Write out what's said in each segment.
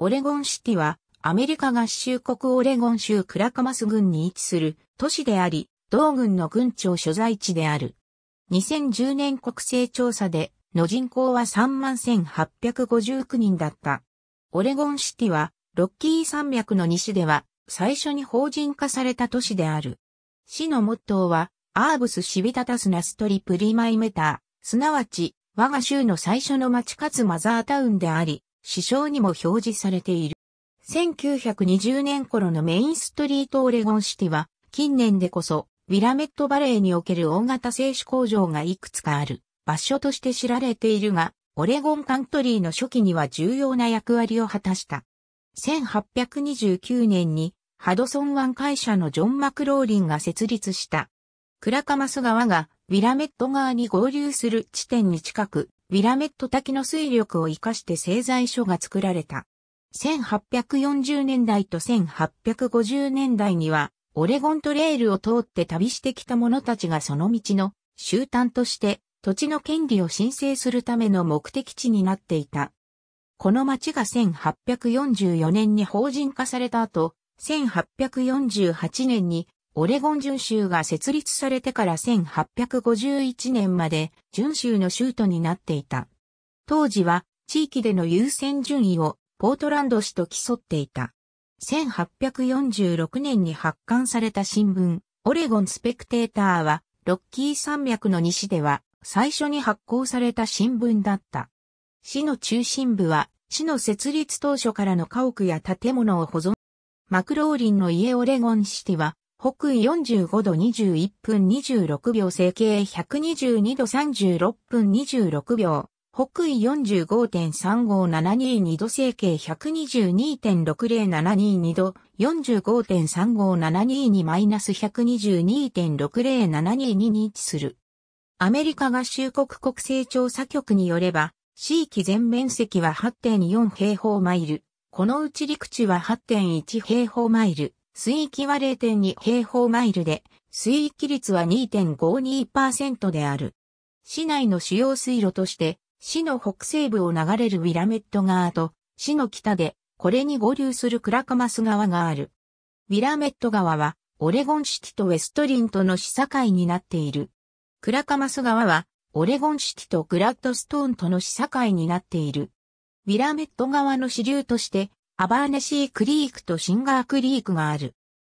オレゴンシティは、アメリカ合衆国オレゴン州クラカマス郡に位置する都市であり、同郡の郡庁所在地である。2010年国勢調査での人口は 31,859 人だった。オレゴンシティは、ロッキー山脈の西では、最初に法人化された都市である。市のモットーは、アーブス・シビタタス・ナストリ・プリマイメター、すなわち、我が州の最初の町かつマザータウンであり、市章にも表示されている。1920年頃のメインストリートオレゴンシティは、近年でこそ、ウィラメットバレーにおける大型製紙工場がいくつかある場所として知られているが、オレゴンカントリーの初期には重要な役割を果たした。1829年に、ハドソン湾会社のジョン・マクローリンが設立した。クラカマス川がウィラメット川に合流する地点に近く、ウィラメット滝の水力を生かして製材所が作られた。1840年代と1850年代には、オレゴントレイルを通って旅してきた者たちがその道の終端として土地の権利を申請するための目的地になっていた。この町が1844年に法人化された後、1848年にオレゴン準州が設立されてから1851年まで準州の州都になっていた。当時は地域での優先順位をポートランド市と競っていた。1846年に発刊された新聞、オレゴンスペクテーターは、ロッキー山脈の西では最初に発行された新聞だった。市の中心部は、市の設立当初からの家屋や建物を保存。マクローリンの家オレゴンシティは、北緯45度21分26秒西経122度36分26秒、北緯 45.35722 度西経 122.60722 度 45.35722-122.60722 に位置する。アメリカ合衆国国勢調査局によれば、市域全面積は 8.4 平方マイル。このうち陸地は 8.1 平方マイル、水域は 0.2 平方マイルで、水域率は 2.52% である。市内の主要水路として、市の北西部を流れるウィラメット川と、市の北で、これに合流するクラカマス川がある。ウィラメット川は、オレゴンシティとウェストリンとの市境になっている。クラカマス川は、オレゴンシティとグラッドストーンとの市境になっている。ウィラメット川の支流として、アバーネシークリークとシンガークリークがある。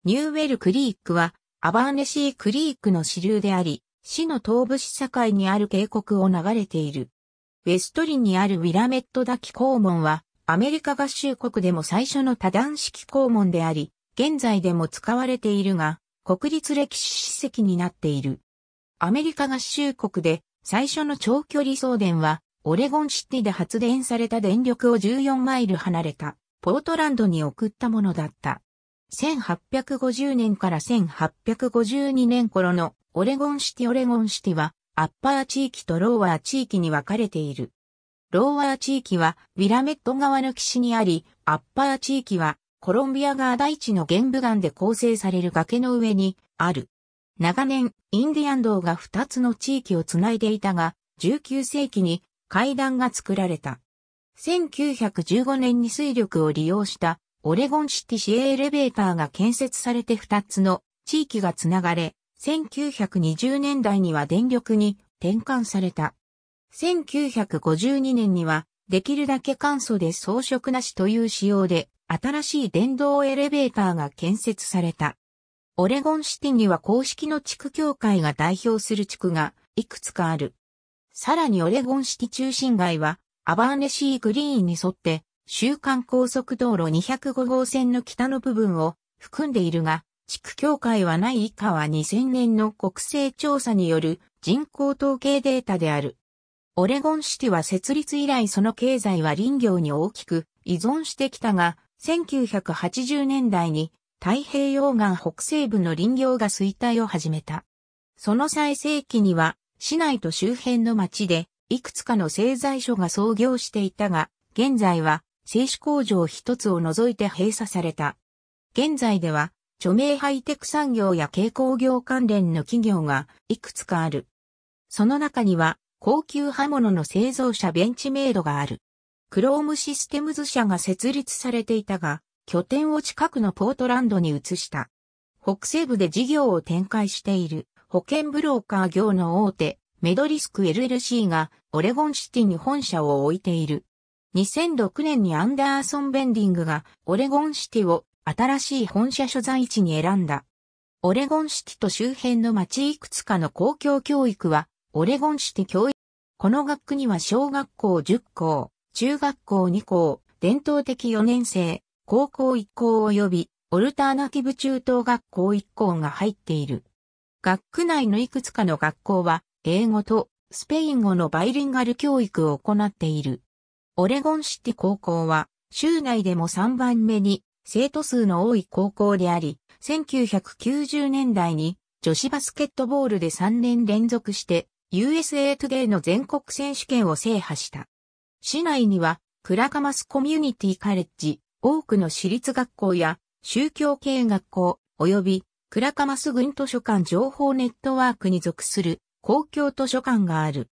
ニューウェルクリークは、アバーネシークリークの支流であり、市の東部市境にある渓谷を流れている。ウェストリンにあるウィラメット滝閘門は、アメリカ合衆国でも最初の多段式閘門であり、現在でも使われているが、国立歴史史跡になっている。アメリカ合衆国で、最初の長距離送電は、オレゴンシティで発電された電力を14マイル離れたポートランドに送ったものだった。1850年から1852年頃のオレゴンシティはアッパー地域とローワー地域に分かれている。ローワー地域はウィラメット川の岸にあり、アッパー地域はコロンビア川台地の玄武岩で構成される崖の上にある。長年、インディアン道が2つの地域をつないでいたが、19世紀に階段が作られた。1915年に水力を利用したオレゴンシティ市営エレベーターが建設されて2つの地域がつながれ、1920年代には電力に転換された。1952年にはできるだけ簡素で装飾なしという仕様で新しい電動エレベーターが建設された。オレゴンシティには公式の地区協会が代表する地区がいくつかある。さらにオレゴンシティ中心街はアバーネシーグリーンに沿って州間高速道路205号線の北の部分を含んでいるが、地区境界はない。以下は2000年の国勢調査による人口統計データである。オレゴンシティは設立以来その経済は林業に大きく依存してきたが、1980年代に太平洋岸北西部の林業が衰退を始めた。その最盛期には、市内と周辺の町でいくつかの製材所が創業していたが、現在は製紙工場一つを除いて閉鎖された。現在では著名ハイテク産業や軽工業関連の企業がいくつかある。その中には高級刃物の製造者ベンチメイドがある。クロームシステムズ社が設立されていたが、拠点を近くのポートランドに移した。北西部で事業を展開している保険ブローカー業の大手、メドリスク LLC がオレゴンシティに本社を置いている。2006年にアンダーソン・ベンディングがオレゴンシティを新しい本社所在地に選んだ。オレゴンシティと周辺の町いくつかの公共教育はオレゴンシティ教育。この学区には小学校10校、中学校2校、伝統的4年生、高校1校及びオルターナティブ中等学校1校が入っている。学区内のいくつかの学校は英語とスペイン語のバイリンガル教育を行っている。オレゴンシティ高校は州内でも3番目に生徒数の多い高校であり、1990年代に女子バスケットボールで3年連続してUSA Todayの全国選手権を制覇した。市内にはクラカマスコミュニティカレッジ、多くの私立学校や宗教系学校及びクラカマス郡図書館情報ネットワークに属する公共図書館がある。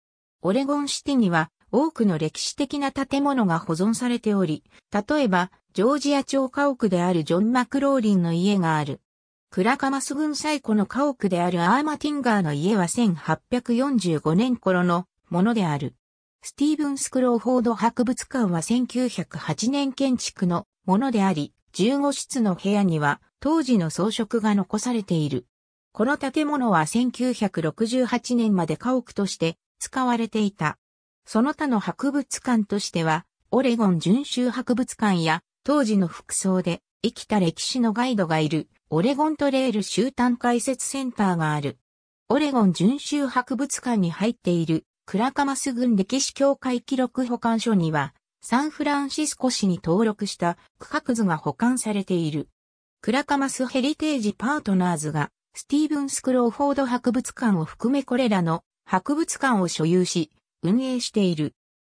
オレゴンシティには多くの歴史的な建物が保存されており、例えば、ジョージア町家屋であるジョン・マクローリンの家がある。クラカマス郡最古の家屋であるアーマティンガーの家は1845年頃のものである。スティーブンス・クローフォード博物館は1908年建築のものであり、15室の部屋には当時の装飾が残されている。この建物は1968年まで家屋として使われていた。その他の博物館としては、オレゴン準州博物館や、当時の服装で生きた歴史のガイドがいる、オレゴントレイル集団解説センターがある。オレゴン準州博物館に入っている、クラカマス郡歴史協会記録保管所には、サンフランシスコ市に登録した区画図が保管されている。クラカマスヘリテージパートナーズが、スティーブンス・クローフォード博物館を含めこれらの博物館を所有し、運営している。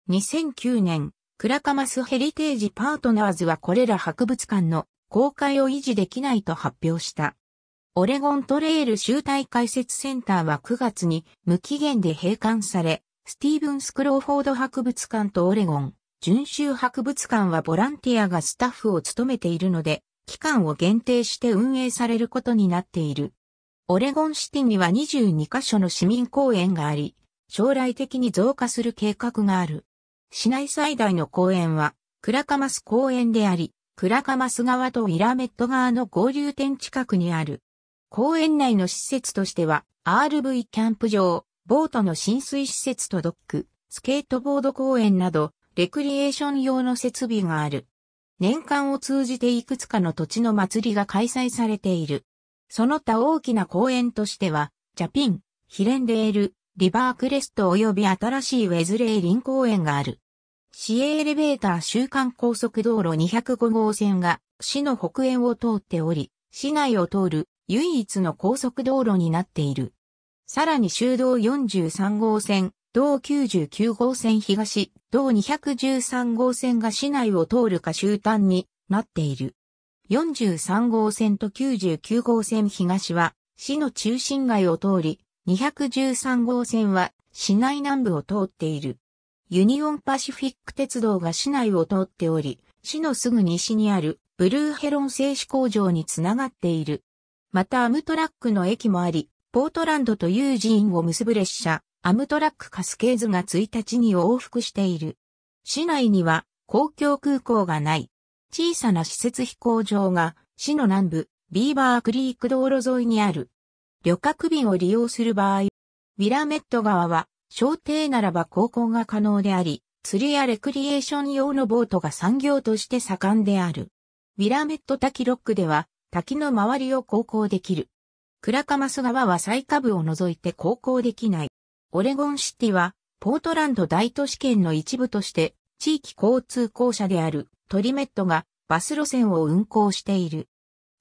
2009年、クラカマスヘリテージパートナーズはこれら博物館の公開を維持できないと発表した。オレゴントレイル集団解説センターは9月に無期限で閉館され、スティーブンス・クローフォード博物館とオレゴン準州博物館はボランティアがスタッフを務めているので、期間を限定して運営されることになっている。オレゴンシティには22カ所の市民公園があり、将来的に増加する計画がある。市内最大の公園は、クラカマス公園であり、クラカマス川とウィラメット川の合流点近くにある。公園内の施設としては、RV キャンプ場、ボートの浸水施設とドック、スケートボード公園など、レクリエーション用の設備がある。年間を通じていくつかの土地の祭りが開催されている。その他大きな公園としては、ジャピン、ヒレンデール、リバークレスト及び新しいウェズレイリン公園がある。市営エレベーター州間高速道路205号線が市の北縁を通っており、市内を通る唯一の高速道路になっている。さらに州道43号線、道99号線東、道213号線が市内を通るか州端になっている。43号線と99号線東は市の中心街を通り、213号線は市内南部を通っている。ユニオンパシフィック鉄道が市内を通っており、市のすぐ西にあるブルーヘロン製紙工場につながっている。またアムトラックの駅もあり、ポートランドとユージーンを結ぶ列車、アムトラックカスケーズが1日に往復している。市内には公共空港がない。小さな施設飛行場が市の南部、ビーバークリーク道路沿いにある。旅客便を利用する場合、ウィラメット川は、小艇ならば航行が可能であり、釣りやレクリエーション用のボートが産業として盛んである。ウィラメット滝ロックでは、滝の周りを航行できる。クラカマス川は最下部を除いて航行できない。オレゴンシティは、ポートランド大都市圏の一部として、地域交通公社であるトリメットがバス路線を運行している。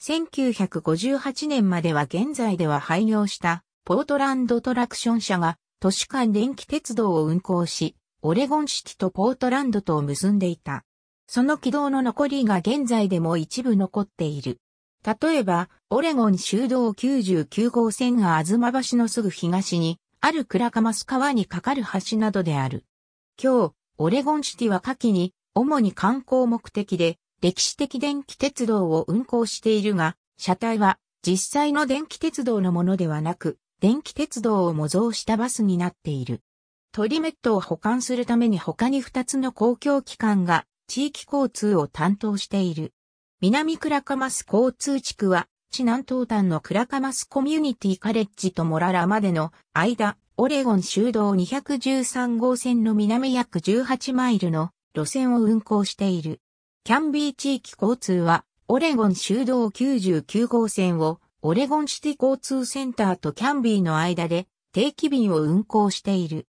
1958年までは現在では廃業したポートランドトラクション社が都市間電気鉄道を運行し、オレゴンシティとポートランドとを結んでいた。その軌道の残りが現在でも一部残っている。例えば、オレゴン州道99号線が吾妻橋のすぐ東にあるクラカマス川に架かる橋などである。今日、オレゴンシティは夏季に主に観光目的で歴史的電気鉄道を運行しているが、車体は実際の電気鉄道のものではなく、電気鉄道を模造したバスになっている。トリメットを補完するために他に2つの公共機関が地域交通を担当している。南倉賀益交通地区は、地南東端の倉賀益コミュニティカレッジとモララまでの間、オレゴン州道213号線の南約18マイルの路線を運行している。キャンビー地域交通は、オレゴン州道99号線をオレゴンシティ交通センターとキャンビーの間で定期便を運行している。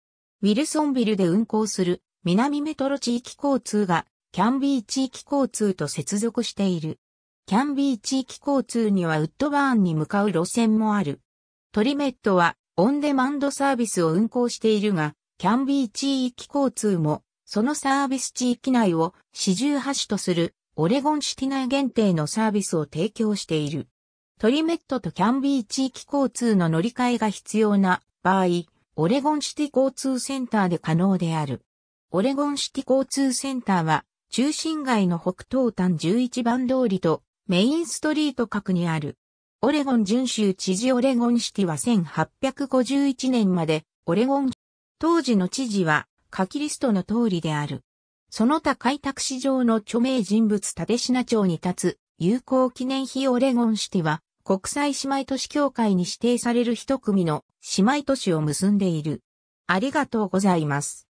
ウィルソンビルで運行する南メトロ地域交通がキャンビー地域交通と接続している。キャンビー地域交通にはウッドバーンに向かう路線もある。トリメットはオンデマンドサービスを運行しているが、キャンビー地域交通もそのサービス地域内を四重橋とするオレゴンシティ内限定のサービスを提供している。トリメットとキャンビー地域交通の乗り換えが必要な場合、オレゴンシティ交通センターで可能である。オレゴンシティ交通センターは中心街の北東端11番通りとメインストリート角にある。オレゴン準州知事オレゴンシティは1851年までオレゴン、当時の知事はカキリストの通りである。その他開拓史上の著名人物立科町に立つ友好記念碑オレゴンシティは国際姉妹都市協会に指定される一組の姉妹都市を結んでいる。ありがとうございます。